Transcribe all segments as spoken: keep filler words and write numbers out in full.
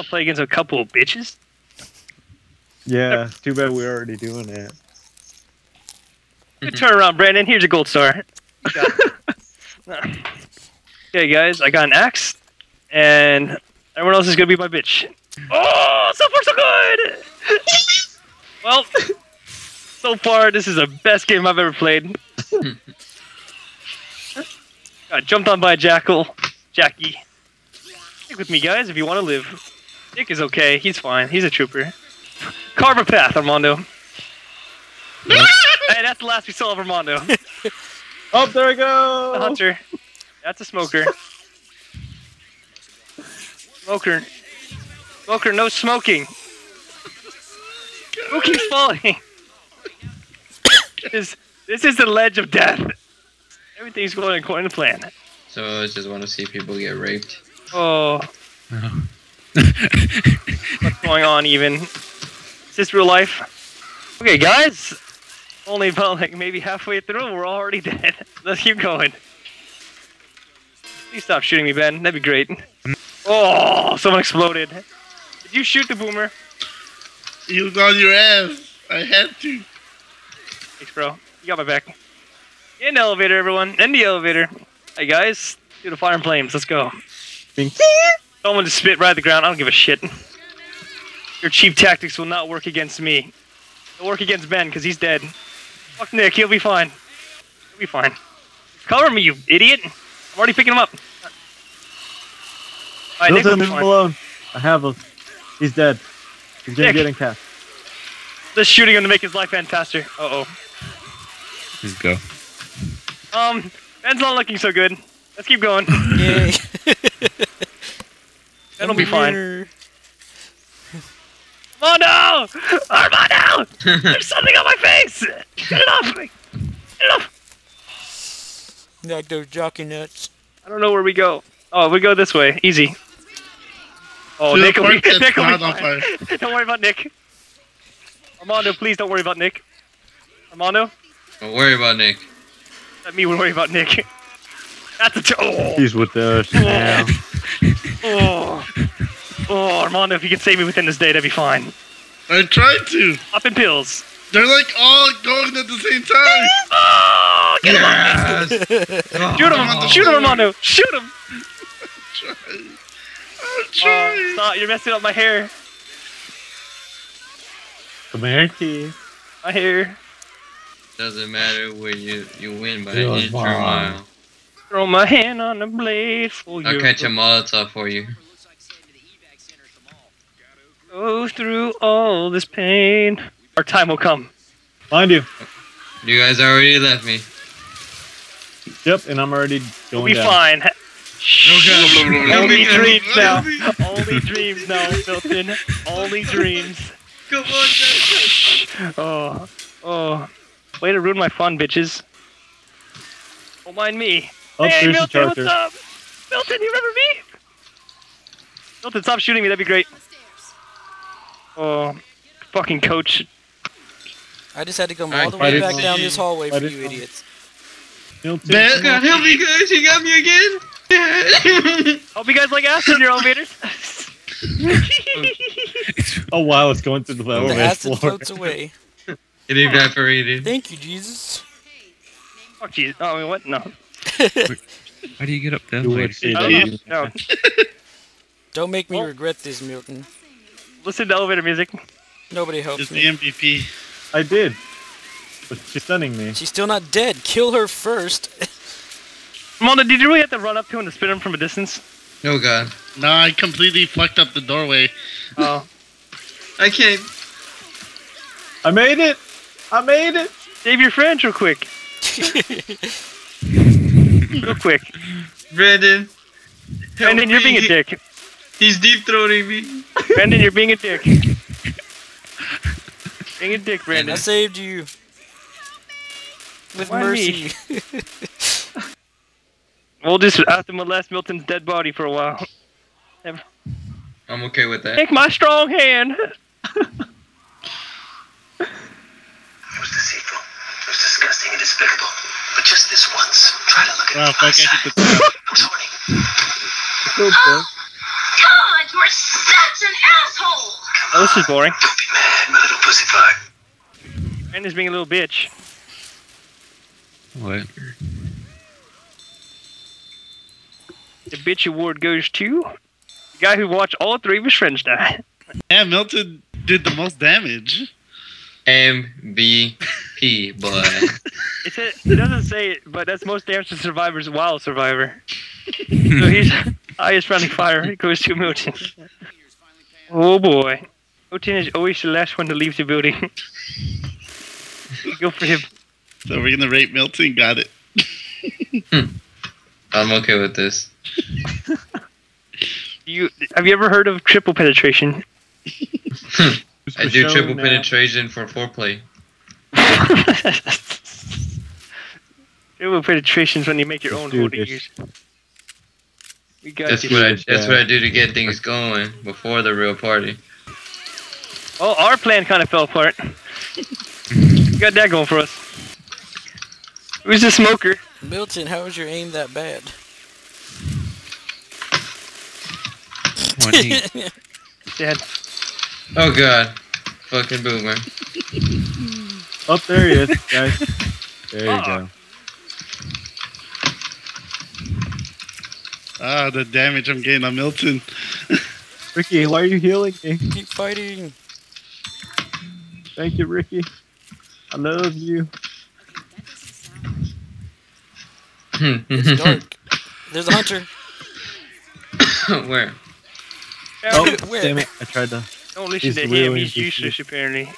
I'll play against a couple of bitches. Yeah, it's too bad we're already doing it. Good turn around, Brandon. Here's a gold star. Okay, guys, I got an axe, and everyone else is gonna be my bitch. Oh, so far so good. Well, so far this is the best game I've ever played. Got jumped on by a jackal, Jackie. Stick with me, guys, if you want to live. Dick is okay. He's fine. He's a trooper. Carve a path, Armando. Hey, that's the last we saw of Armando. Oh, there we go. The hunter. That's a smoker. Smoker. Smoker, no smoking. Smoking's falling. This, this is the ledge of death. Everything's going according to plan. So I just want to see people get raped. Oh. No. What's going on even? Is this real life? Okay, guys. Only about like maybe halfway through, we're already dead. Let's keep going. Please stop shooting me, Ben. That'd be great. Oh, someone exploded. Did you shoot the boomer? He was on your ass. I had to. Thanks, bro. You got my back. In the elevator, everyone. In the elevator. Hey, guys. Do the fire and flames. Let's go. Someone just spit right at the ground. I don't give a shit. Your cheap tactics will not work against me. They'll work against Ben, because he's dead. Fuck Nick. He'll be fine. He'll be fine. Cover me, you idiot. I'm already picking him up. All right, Nick, leave him alone. I have him. He's dead. He's Nick. Getting past. Just shooting him to make his life end faster. Uh-oh. Let's go. Um, Ben's not looking so good. Let's keep going. Yay. That'll be fine. Armando! Armando! There's something on my face! Get it off me! Get it off! Like those jockey nuts. I don't know where we go. Oh, we go this way. Easy. Oh, Nick will be fine. Don't worry about Nick. Armando, please don't worry about Nick. Armando? Don't worry about Nick. Let me worry about Nick. That's a t oh. He's with us now. Oh. Oh, Armando, if you could save me within this day, that'd be fine. I tried to. Up in pills. They're like all going at the same time. Oh, get him yes. on. Shoot him, oh. Shoot him, Armando. Shoot him. I'm trying. I'm trying. Oh, stop. You're messing up my hair. Come here, Keith. My hair. Doesn't matter where you, you win by an inch or a mile. Throw my hand on the blade for you. I'll catch a Molotov for you. Go through all this pain. Our time will come. Mind you. You guys already left me. Yep, and I'm already going we'll be down. Fine. Okay. Only dreams now. Only dreams now, Milton. Only dreams. Come on, guys. Oh, oh. Way to ruin my fun, bitches. Don't mind me. Oh, hey, Milton, what's up? Milton, you remember me? Milton, stop shooting me. That'd be great. Oh, fucking coach. I just had to come all, all the way back down this hallway for you idiots. Milton, man, God, help me, guys. You got me again. Hope you guys like acid in your elevators. Oh, wow. It's going through the elevator floor. Acid floats away. It evaporated. Thank you, Jesus. Fuck Jesus. Oh, I mean, what? No. How do you get up that way? No. Don't make me oh. regret this, Milton. Listen to elevator music. Nobody helps Just me. Just the M V P. I did. But she's stunning me. She's still not dead. Kill her first. Mona, did you really have to run up to him to spit him from a distance? No, God. No, I completely fucked up the doorway. Oh. I can't. I made it. I made it! Save your friends real quick. Real quick. Brandon. Brandon, you're being a dick. He's deep-throating me. Brandon, you're being a dick. Being a dick, Brandon. I saved you. With Why mercy. We'll just have to molest Milton's dead body for a while. Never. I'm okay with that. Take my strong hand. Disgusting and despicable, but just this once, try to look at wow, the I side. I was warning. George, we're such That's an asshole! Oh, this is boring. Don't be mad, my little pussy fuck. Brandon's being a little bitch. What? The bitch award goes to the guy who watched all three of his friends die. Yeah, Milton did the most damage. M V P, boy. It, said, it doesn't say it, but that's most damage to survivors while survivor. So he's highest rounding fire. It goes to Milton. Oh boy. Milton is always the last one to leave the building. Go for him. So we're gonna rate Milton? Got it. hmm. I'm okay with this. you Have you ever heard of triple penetration? I do triple now. penetration for foreplay. Triple penetration is when you make your own holdings. We got that's you. what I that's what I do to get things going before the real party. Oh, our plan kind of fell apart. We got that going for us. Who's the smoker? Milton, how was your aim that bad? twenty. Dead. Oh god. Fucking boomer. Up oh, there he is, guys. There you oh. go. Ah, the damage I'm getting on Milton. Rikki, why are you healing me? Keep fighting. Thank you, Rikki. I love you. It's dark. There's a hunter. Where? Oh, Where? Damn it. I tried to... Don't listen to him. He's useless, apparently.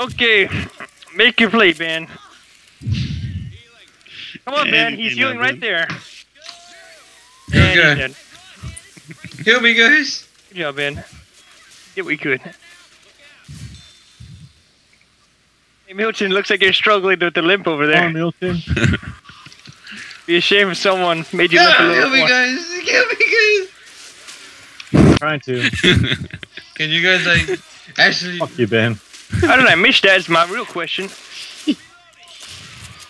Okay. Make your play, Ben. Come on, Ben. He's healing right there. And he's dead. Heal me, guys. Good job, Ben. Did we could. Hey, Milton, looks like you're struggling with the limp over there. Oh, Milton. Be ashamed if someone made you yeah, limp a little more. Kill me, guys. Kill me, guys. I'm trying to. Can you guys, like, actually... Fuck you, Ben. How did I miss that is my real question.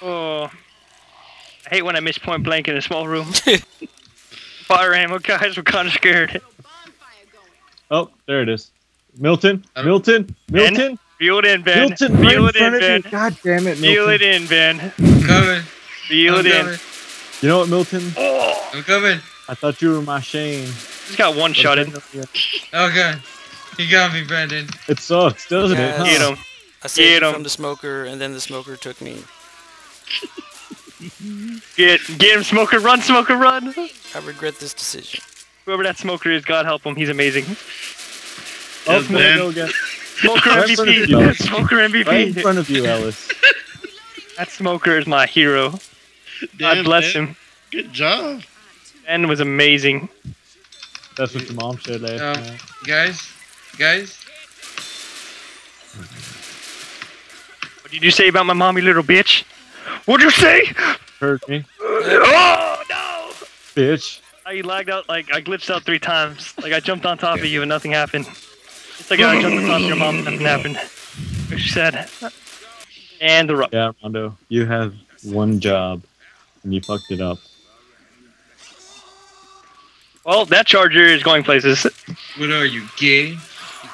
Oh... I hate when I miss point blank in a small room. Fire ammo, guys, we're kind of scared. Oh, there it is. Milton, Milton, Milton. Ben? Feel it in, Ben. Milton, Feel right it in, Ben. God damn it, Milton. Feel it in, Ben. I'm coming. Feel I'm it coming. in. You know what, Milton? Oh. I'm coming. I thought you were my Shane. He's got one shot in. Oh, God. He got me, Brandon. It sucks, doesn't it? Huh? Get him. I saved him from the smoker, and then the smoker took me. Get, get him, smoker, run, smoker, run! I regret this decision. Whoever that smoker is, God help him, he's amazing. Oh, no, again. Smoker right M V P! You, smoker M V P! Right in front of you, Ellis. That smoker is my hero. Damn, God bless man. him. Good job. Ben was amazing. That's what your mom said last um, night. Guys? Guys? What did you say about my mom, you little bitch? What'd you say? Hurt me. Oh, no! Bitch. I lagged out, like, I glitched out three times. Like, I jumped on top of you and nothing happened. It's like I jumped on top of your mom and nothing happened. What she said. And the rock. Yeah, Armando, you have one job, and you fucked it up. Well, that charger is going places. What are you, gay? You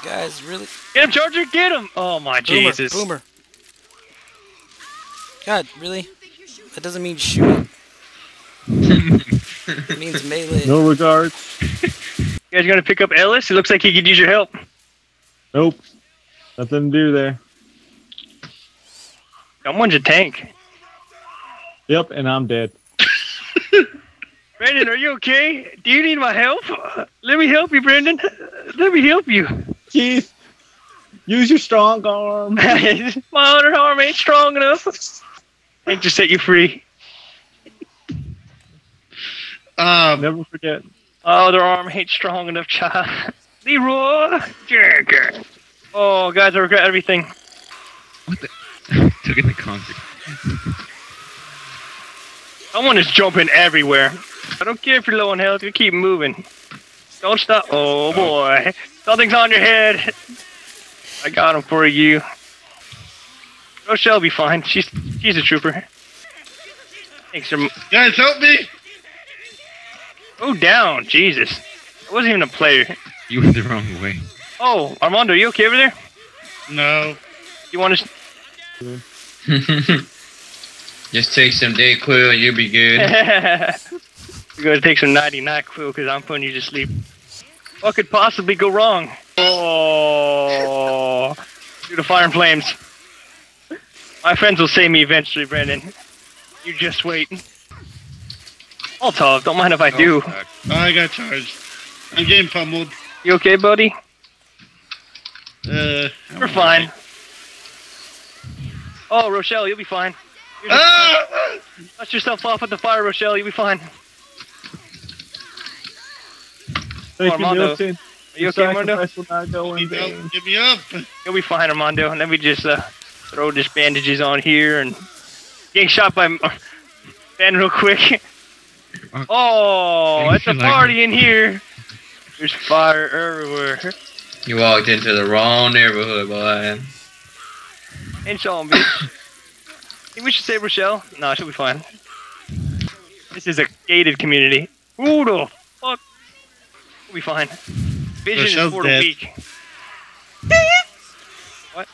guys really... Get him, charger, get him! Oh, my boomer, Jesus. Boomer. God, really? That doesn't mean shooting. It means melee. No regards. You guys gonna pick up Ellis? It looks like he could use your help. Nope. Nothing to do there. Someone's a tank. Yep, and I'm dead. Brandon, are you okay? Do you need my help? Let me help you, Brandon. Let me help you. Keith, use your strong arm. My other arm ain't strong enough. I can just set you free. Um, Never forget. Oh, their arm ain't strong enough, child. Leroy! Jagger! Oh, guys, I regret everything. What the? Took in the concrete. Someone is jumping everywhere. I don't care if you're low on health, you keep moving. Don't stop. Oh, boy. Something's on your head. I got him for you. Rochelle'll be fine. She's, she's a trooper. Thanks, sir. Guys, help me! Oh, down. Jesus. I wasn't even a player. You went the wrong way. Oh, Armando, are you okay over there? No. You want to... Just take some Dayquil, you'll be good. You're going to take some nighty night quill because I'm putting you to sleep. What could possibly go wrong? Oh, through the fire and flames. My friends will save me eventually, Brandon. You just wait. All tough, don't mind if I do. Oh, I got charged. I'm getting pummeled. You okay, buddy? Uh, We're fine. Right. Oh, Rochelle, you'll be fine. Ah! Dust yourself off with the fire, Rochelle, you'll be fine. Thank oh, Armando. You, Milton. Are you okay, Armando? Give me up. You'll be fine, Armando. And then we just uh, throw these bandages on here and getting shot by Ben real quick. Oh, it's a party in here. There's fire everywhere. You walked into the wrong neighborhood, boy. And Sean, bitch. Think we should save Rochelle? No, she'll be fine. This is a gated community. Who the fuck? We'll be fine. Vision Rochelle's is for the weak. What?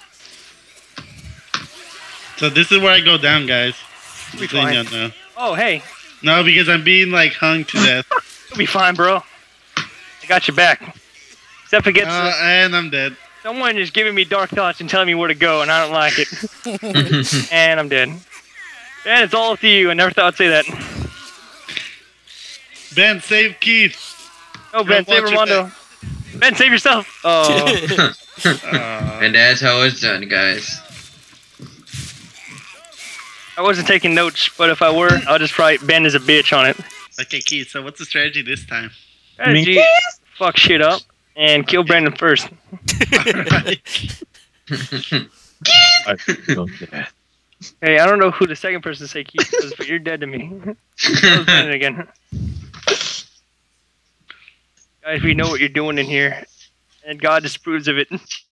So this is where I go down, guys. We'll be fine. Now. Oh, hey. No, because I'm being, like, hung to death. You'll be fine, bro. I got your back. Except against... Uh, and I'm dead. Someone is giving me dark thoughts and telling me where to go, and I don't like it. And I'm dead. Ben, it's all up to you. I never thought I'd say that. Ben, save Keith. Oh, Ben, save Armando. Ben, save yourself. Oh. uh, and that's how it's done, guys. I wasn't taking notes, but if I were, I'll just probably Ben is a bitch on it. Okay, Keith, so what's the strategy this time? Strategy is fuck shit up and kill Brandon first. Hey, I don't know who the second person to say Keith was, but you're dead to me. That was Brandon again. Guys, we know what you're doing in here, and God disapproves of it.